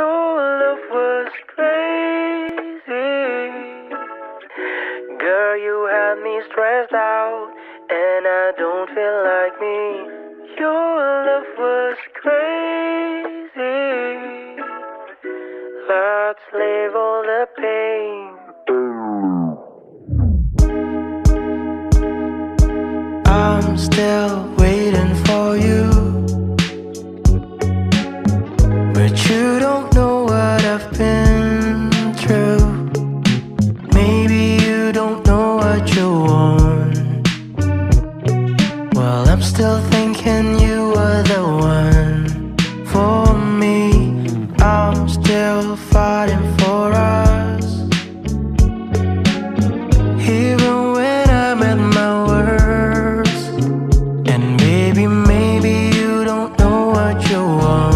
Your love was crazy. Girl, you had me stressed out, and I don't feel like me. Your love was crazy. Let's leave all the pain. I'm still waiting for you, but you don't know what I've been through. Maybe you don't know what you want. Well, I'm still thinking you were the one for me. I'm still fighting for us, even when I'm at my worst. And baby, maybe you don't know what you want.